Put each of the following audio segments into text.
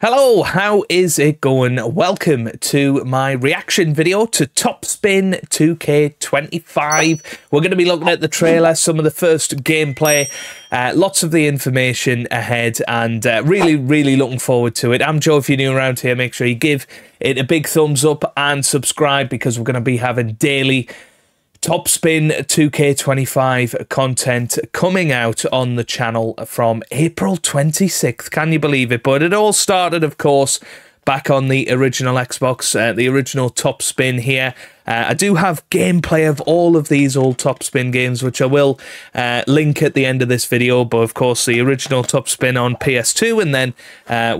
Hello, how is it going? Welcome to my reaction video to Top Spin 2K25. We're going to be looking at the trailer, some of the first gameplay, lots of the information ahead, and really looking forward to it. I'm Joe. If you're new around here, make sure you give it a big thumbs up and subscribe, because we're going to be having daily Top Spin 2K25 content coming out on the channel from April 26th. Can you believe it? But it all started, of course, back on the original Xbox, the original Top Spin here. I do have gameplay of all of these old Top Spin games, which I will link at the end of this video. But, of course, the original Top Spin on PS2, and then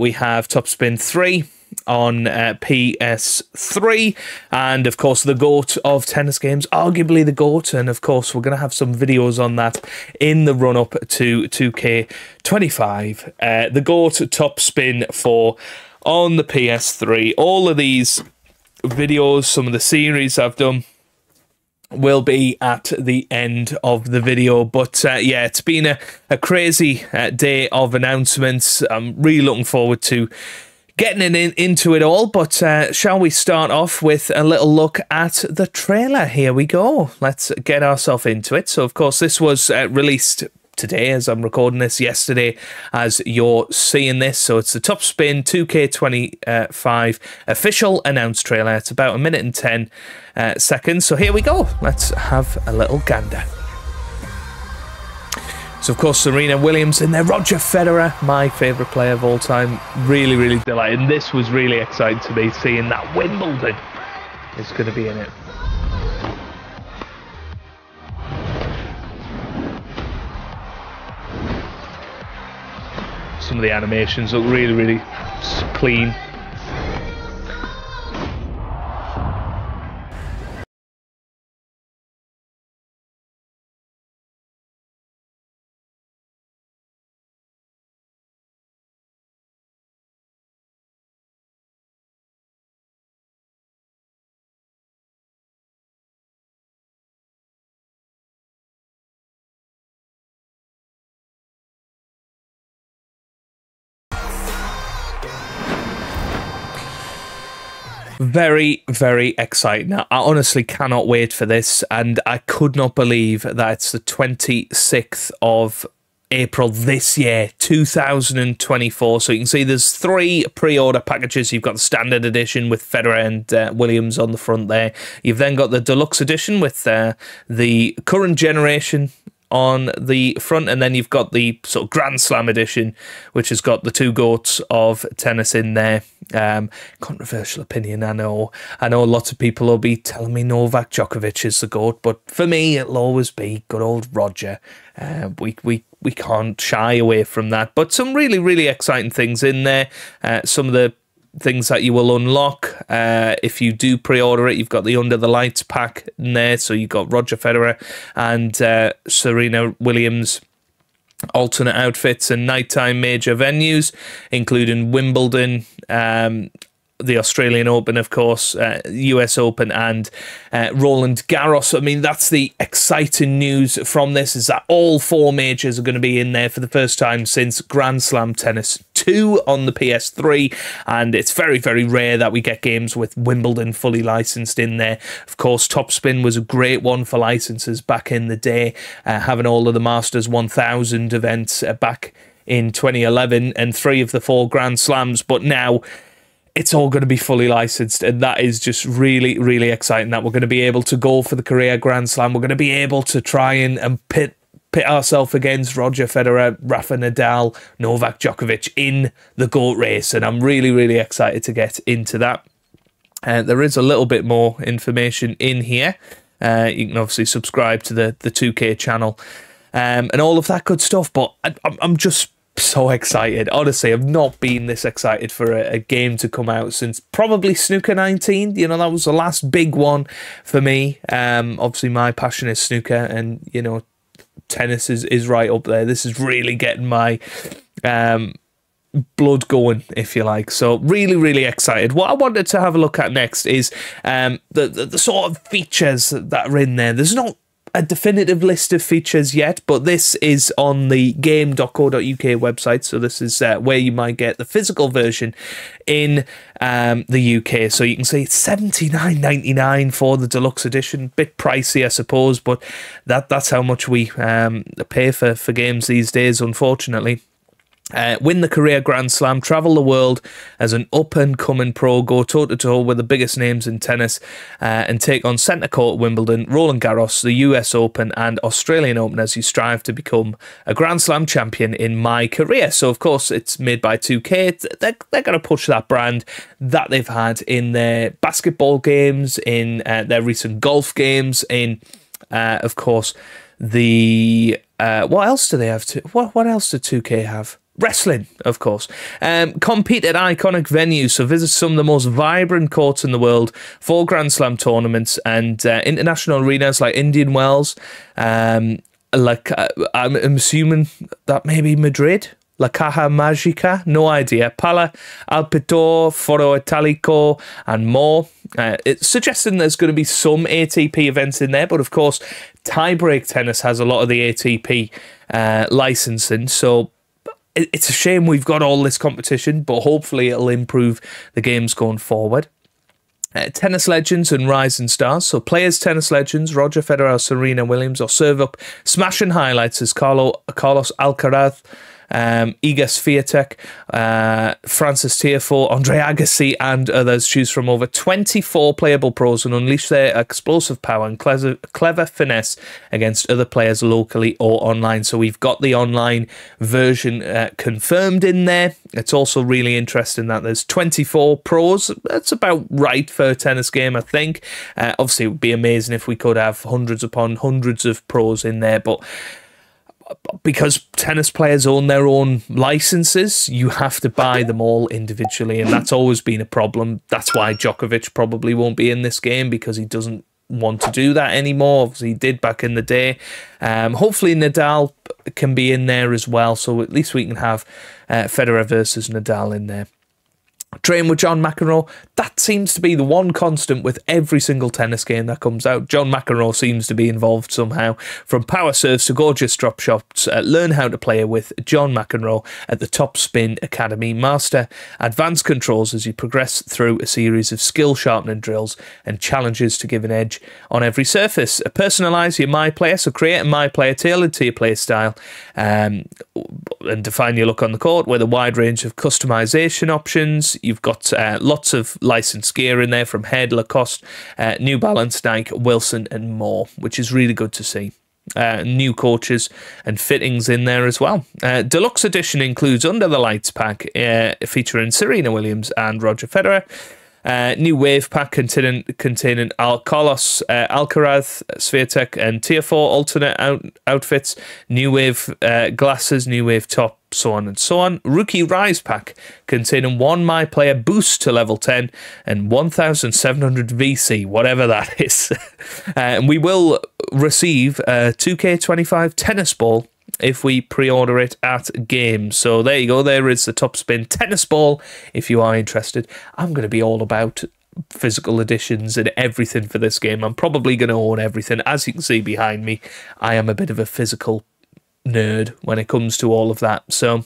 we have Top Spin 3. On PS3, and of course the GOAT of tennis games, arguably the GOAT, and of course we're going to have some videos on that in the run-up to 2K25. The GOAT Top Spin 4 on the PS3. All of these videos, some of the series I've done, will be at the end of the video. But yeah, it's been a crazy day of announcements. I'm really looking forward to getting into it all, but shall we start off with a little look at the trailer? Here we go. Let's get ourselves into it. So, of course, this was released today as I'm recording this, yesterday as you're seeing this. So it's the Top Spin 2K25 official announced trailer. It's about 1 minute and 10 seconds. So here we go. Let's have a little gander. So, of course, Serena Williams in there. Roger Federer, my favourite player of all time. Really delighted. And this was really exciting to me, seeing that Wimbledon is going to be in it. Some of the animations look really clean. Very exciting. I honestly cannot wait for this, and I could not believe that it's the 26th of April this year, 2024. So you can see there's 3 pre-order packages. You've got the standard edition with Federer and Williams on the front there. You've then got the deluxe edition with the current generation on the front, and then you've got the sort of Grand Slam edition, which has got the 2 GOATs of tennis in there. Controversial opinion, I know lots of people will be telling me Novak Djokovic is the GOAT, but for me it'll always be good old Roger. We can't shy away from that. But some really exciting things in there. Some of the things that you will unlock if you do pre-order it. You've got the Under the Lights pack in there, so you've got Roger Federer and Serena Williams alternate outfits and nighttime major venues, including Wimbledon, the Australian Open, of course, US Open, and Roland Garros. I mean, that's the exciting news from this, is that all 4 majors are going to be in there for the first time since Grand Slam Tennis 2 on the PS3, and it's very rare that we get games with Wimbledon fully licensed in there. Of course, Top Spin was a great one for licenses back in the day, having all of the Masters 1000 events back in 2011 and 3 of the 4 Grand Slams, but now it's all going to be fully licensed, and that is just really exciting, that we're going to be able to go for the career Grand Slam. We're going to be able to try and pit ourselves against Roger Federer, Rafa Nadal, Novak Djokovic in the GOAT race, and I'm really excited to get into that. There is a little bit more information in here. You can obviously subscribe to the 2K channel and all of that good stuff, but I'm just so excited. Honestly, I've not been this excited for a game to come out since probably Snooker 19. You know, that was the last big one for me. Obviously, my passion is snooker, and, you know, tennis is right up there. This is really getting my blood going, if you like. So really excited. What I wanted to have a look at next is the sort of features that are in there. There's not a definitive list of features yet, but this is on the game.co.uk website, so this is where you might get the physical version in the UK. So you can see it's $79.99 for the deluxe edition. Bit pricey, I suppose, but that's how much we pay for games these days, unfortunately. Win the career Grand Slam, travel the world as an up-and-coming pro, go toe-to-toe with the biggest names in tennis and take on centre court Wimbledon, Roland Garros, the US Open and Australian Open as you strive to become a Grand Slam champion in my career. So, of course, it's made by 2K. They're going to push that brand that they've had in their basketball games, in their recent golf games, in, of course, the... what else do they have? What else did 2K have? Wrestling, of course. Compete at iconic venues, so visit some of the most vibrant courts in the world for Grand Slam tournaments and international arenas like Indian Wells, like I'm assuming that maybe Madrid, La Caja Magica, no idea, Pala, Alpitore, Foro Italico and more. It's suggesting there's going to be some ATP events in there, but of course tiebreak tennis has a lot of the ATP licensing, so it's a shame we've got all this competition, but hopefully it'll improve the games going forward. Tennis legends and rising stars. So players, tennis legends, Roger Federer, Serena Williams, or serve up smashing highlights as Carlos Alcaraz, Iga Swiatek, Francis Tiafoe, Andre Agassi and others. Choose from over 24 playable pros and unleash their explosive power and clever finesse against other players locally or online. So we've got the online version confirmed in there. It's also really interesting that there's 24 pros. That's about right for a tennis game, I think. Obviously, it would be amazing if we could have hundreds upon hundreds of pros in there, but because tennis players own their own licenses, you have to buy them all individually, and that's always been a problem. That's why Djokovic probably won't be in this game, because he doesn't want to do that anymore. Obviously, he did back in the day. Hopefully, Nadal can be in there as well, so at least we can have Federer versus Nadal in there. Train with John McEnroe. That seems to be the one constant with every single tennis game that comes out. John McEnroe seems to be involved somehow. From power serves to gorgeous drop shots, learn how to play with John McEnroe at the Top Spin Academy. Master advanced controls as you progress through a series of skill sharpening drills and challenges to give an edge on every surface. Personalise your MyPLAYER, so create a MyPLAYER tailored to your play style and define your look on the court with a wide range of customisation options. You've got lots of licensed gear in there from Head, Lacoste, New Balance, Nike, Wilson and more, which is really good to see. New coaches and fittings in there as well. Deluxe edition includes Under the Lights pack featuring Serena Williams and Roger Federer. New wave pack containing Carlos Alcaraz, Swiatek and Tiafoe, alternate outfits, new wave glasses, new wave top, so on and so on. Rookie Rise pack containing one MyPLAYER boost to level 10 and 1700 VC, whatever that is. And we will receive a 2K25 tennis ball if we pre-order it at games. So there you go, there is the Top Spin tennis ball if you are interested. I'm going to be all about physical editions and everything for this game. I'm probably going to own everything. As you can see behind me, I am a bit of a physical nerd when it comes to all of that. So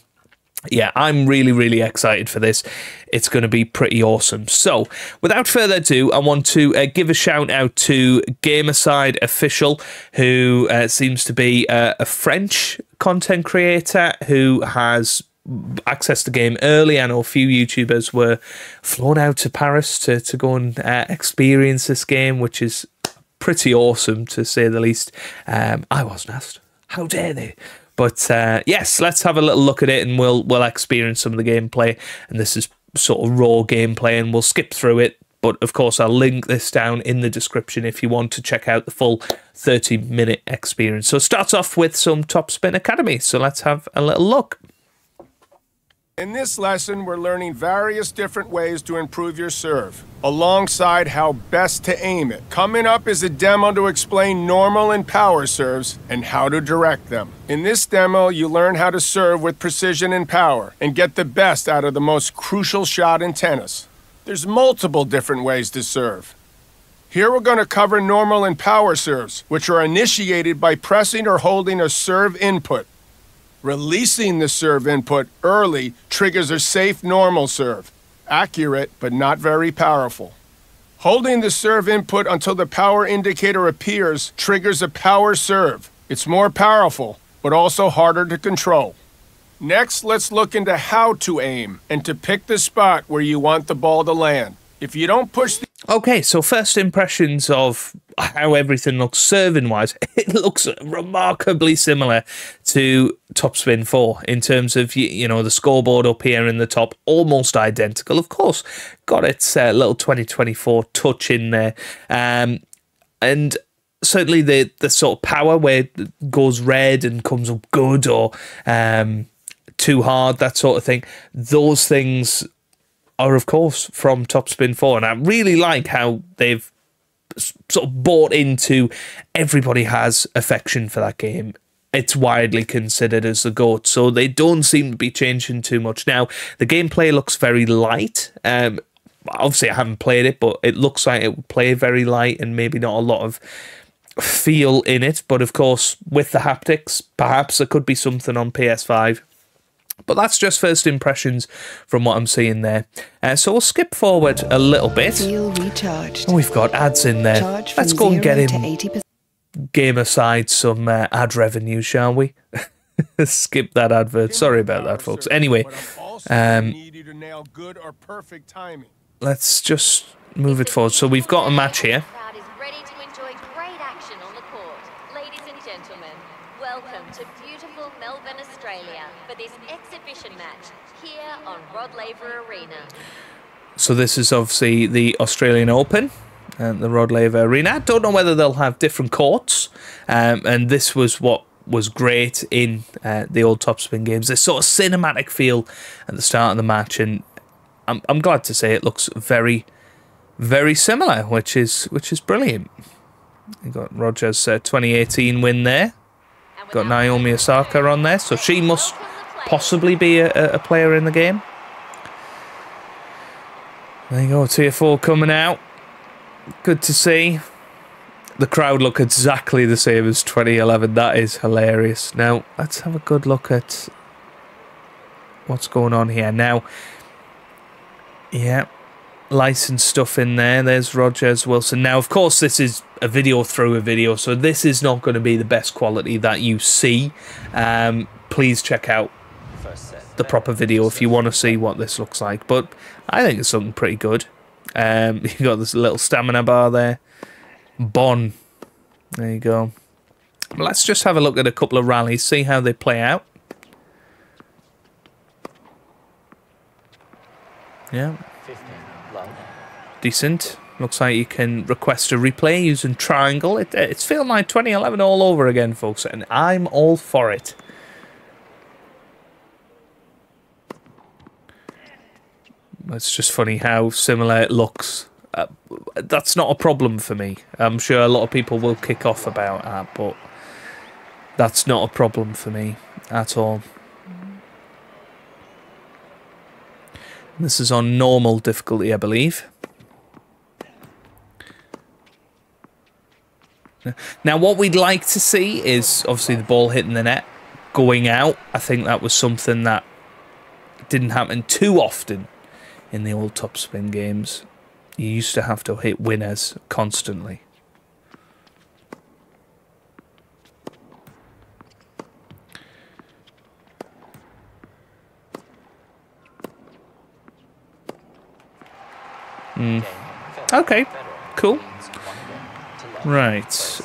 yeah, I'm really, really excited for this. It's going to be pretty awesome. So, without further ado, I want to give a shout out to Gamerside Official, who seems to be a French content creator who has accessed the game early. I know a few YouTubers were flown out to Paris to go and experience this game, which is pretty awesome to say the least. I wasn't asked. How dare they? But yes, let's have a little look at it and we'll experience some of the gameplay. And this is sort of raw gameplay and we'll skip through it. But of course, I'll link this down in the description if you want to check out the full 30-minute experience. So it starts off with some Top Spin Academy. So let's have a little look. In this lesson, we're learning various different ways to improve your serve, alongside how best to aim it. Coming up is a demo to explain normal and power serves and how to direct them. In this demo, you learn how to serve with precision and power and get the best out of the most crucial shot in tennis. There's multiple different ways to serve. Here we're going to cover normal and power serves, which are initiated by pressing or holding a serve input. Releasing the serve input early triggers a safe normal serve, accurate but not very powerful. Holding the serve input until the power indicator appears triggers a power serve. It's more powerful, but also harder to control. Next, let's look into how to aim and to pick the spot where you want the ball to land. If you don't push the... Okay, so first impressions of how everything looks serving-wise. It looks remarkably similar to Top Spin 4 in terms of, you know, the scoreboard up here in the top, almost identical. Of course, got its little 2024 touch in there. And certainly the sort of power where it goes red and comes up good or too hard, that sort of thing. Those things are, of course, from Top Spin 4. And I really like how they've sort of bought into everybody has affection for that game. It's widely considered as the GOAT, so they don't seem to be changing too much. Now, the gameplay looks very light. Obviously, I haven't played it, but it looks like it will play very light and maybe not a lot of feel in it. But, of course, with the haptics, perhaps there could be something on PS5. But that's just first impressions from what I'm seeing there. So we'll skip forward a little bit. And we've got ads in there. Let's go and get in Gamerside some ad revenue, shall we? Skip that advert. Sorry about that, folks. Anyway, let's just move it forward. So we've got a match here. Rod Laver Arena. So this is obviously the Australian Open and the Rod Laver Arena. I don't know whether they'll have different courts, and this was what was great in the old Top Spin games. This sort of cinematic feel at the start of the match, and I'm glad to say it looks very, very similar, which is brilliant. You got Roger's 2018 win there. Got Naomi Osaka on there, so she must possibly be a player in the game. There you go, tier 4 coming out. Good to see. The crowd look exactly the same as 2011. That is hilarious. Now, let's have a good look at what's going on here. Now, yeah, licensed stuff in there. There's Rogers, Wilson. Now, of course, this is a video through a video, so this is not going to be the best quality that you see. Please check out the proper video if you want to see what this looks like, but I think it's something pretty good. You've got this little stamina bar there. Bon. There you go. Let's just have a look at a couple of rallies, see how they play out. Yeah. Decent. Looks like you can request a replay using triangle. It's feeling like 2011 all over again, folks, and I'm all for it. It's just funny how similar it looks. That's not a problem for me. I'm sure a lot of people will kick off about that, but that's not a problem for me at all. This is on normal difficulty, I believe. Now, what we'd like to see is obviously the ball hitting the net, going out. I think that was something that didn't happen too often in the old Top Spin games. You used to have to hit winners constantly. Mm. Okay, cool. Right.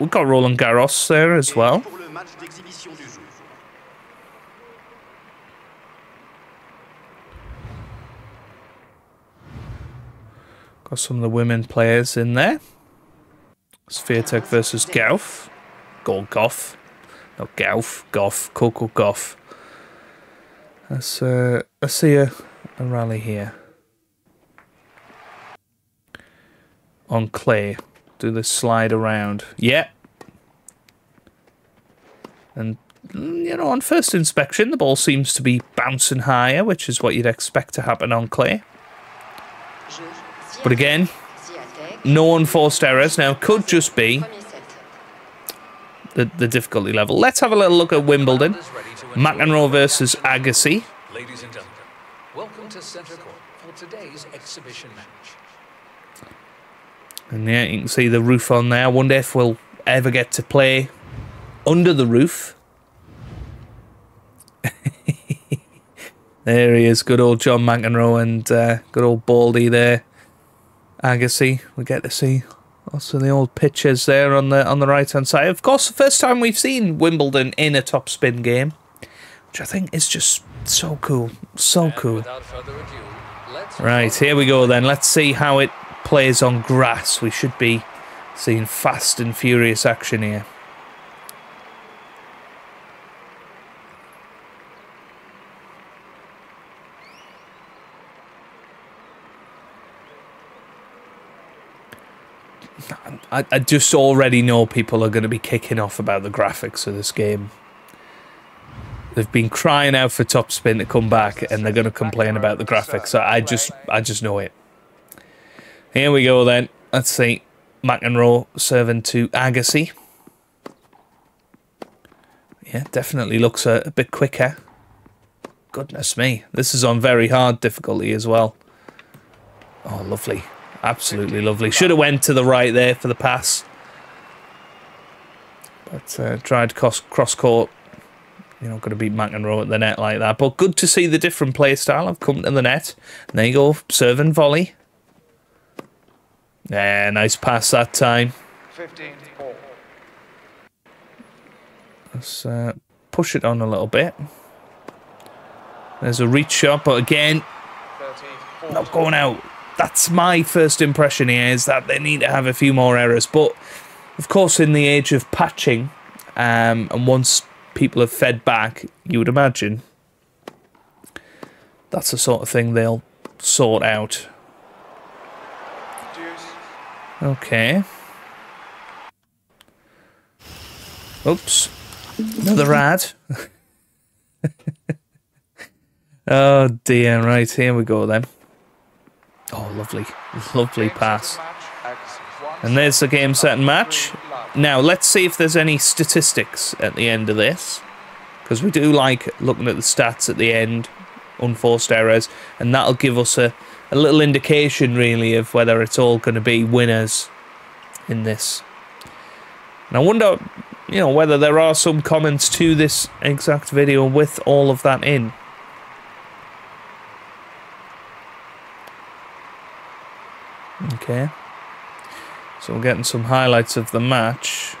We've got Roland Garros there as well. Got some of the women players in there. Swiatek versus Gauff. Gauff. Not Gauff. Gauff. Coco Gauff. Let's see a rally here. On clay. Do the slide around. Yeah. And, you know, on first inspection, the ball seems to be bouncing higher, which is what you'd expect to happen on clay. But again, no unforced errors. Now, it could just be the difficulty level. Let's have a little look at Wimbledon. McEnroe versus Agassi. Ladies and gentlemen, welcome to Centre Court for today's exhibition match. And yeah, you can see the roof on there. I wonder if we'll ever get to play under the roof. There he is, good old John McEnroe and good old Baldy there. Agassi, we get to see also the old pictures there on the right hand side. Of course, the first time we've seen Wimbledon in a top spin game, which I think is just so cool, so cool. Right, here we go then. Let's see how it plays on grass. We should be seeing fast and furious action here. I just already know people are going to be kicking off about the graphics of this game. They've been crying out for Top Spin to come back, and they're going to complain about the graphics. So I just know it. Here we go then. Let's see. McEnroe serving to Agassi. Yeah, definitely looks a bit quicker. Goodness me. This is on very hard difficulty as well. Oh, lovely. Absolutely lovely. Should have went to the right there for the pass. But tried cross-court. You're not going to beat McEnroe at the net like that. But good to see the different play style. I've come to the net. And there you go. Serve and volley. Yeah, nice pass that time. Let's push it on a little bit. There's a reach shot, but again, not going out. That's my first impression here, is that they need to have a few more errors. But, of course, in the age of patching, and once people have fed back, you would imagine that's the sort of thing they'll sort out. Okay. Oops. Another ad. Oh, dear. Right, here we go, then. Oh, lovely. Lovely pass. And there's the game, set, and match. Now, let's see if there's any statistics at the end of this. Because we do like looking at the stats at the end. Unforced errors. And that'll give us a little indication, really, of whether it's all going to be winners in this. And I wonder, you know, whether there are some comments to this exact video with all of that in. Okay, so we're getting some highlights of the match.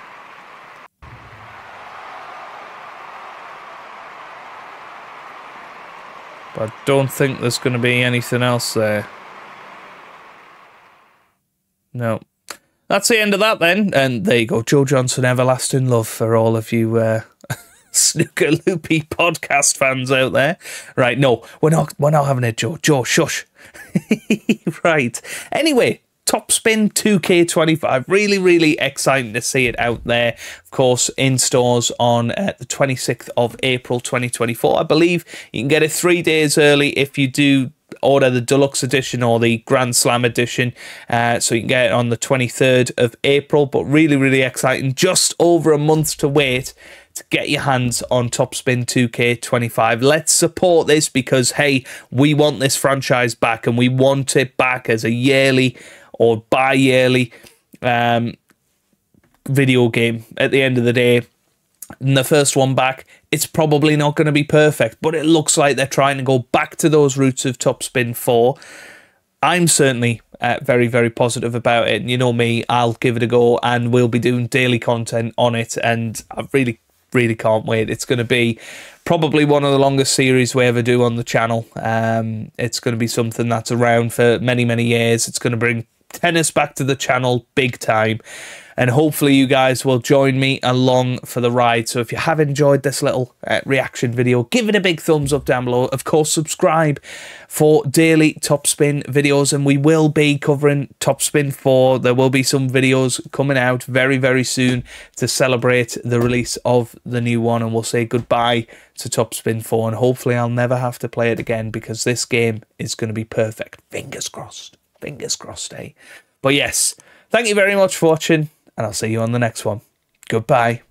But I don't think there's going to be anything else there. No. That's the end of that then. And there you go, Joe Johnson, everlasting love for all of you Snooker Loopy podcast fans out there. Right, no, we're not having it, Joe. Joe, shush. Right. Anyway, Top Spin 2K25. Really, really exciting to see it out there. Of course, in stores on the 26th of April 2024. I believe you can get it 3 days early if you do order the Deluxe Edition or the Grand Slam Edition. So you can get it on the 23rd of April. But really, really exciting. Just over a month to wait to get your hands on Top Spin 2K25. Let's support this because, hey, we want this franchise back, and we want it back as a yearly or bi-yearly video game at the end of the day. And the first one back, it's probably not going to be perfect, but it looks like they're trying to go back to those roots of Top Spin 4. I'm certainly very, very positive about it. And you know me, I'll give it a go, and we'll be doing daily content on it. And I've really can't wait. It's going to be probably one of the longest series we ever do on the channel. It's going to be something that's around for many, many years. It's going to bring tennis back to the channel big time, and hopefully you guys will join me along for the ride. So if you have enjoyed this little reaction video, give it a big thumbs up down below. Of course, subscribe for daily Top Spin videos, and we will be covering Top Spin 4. There will be some videos coming out very, very soon to celebrate the release of the new one, and we'll say goodbye to Top Spin 4, and hopefully I'll never have to play it again because this game is going to be perfect. Fingers crossed. Fingers crossed, eh? But yes, Thank you very much for watching, and I'll see you on the next one. Goodbye.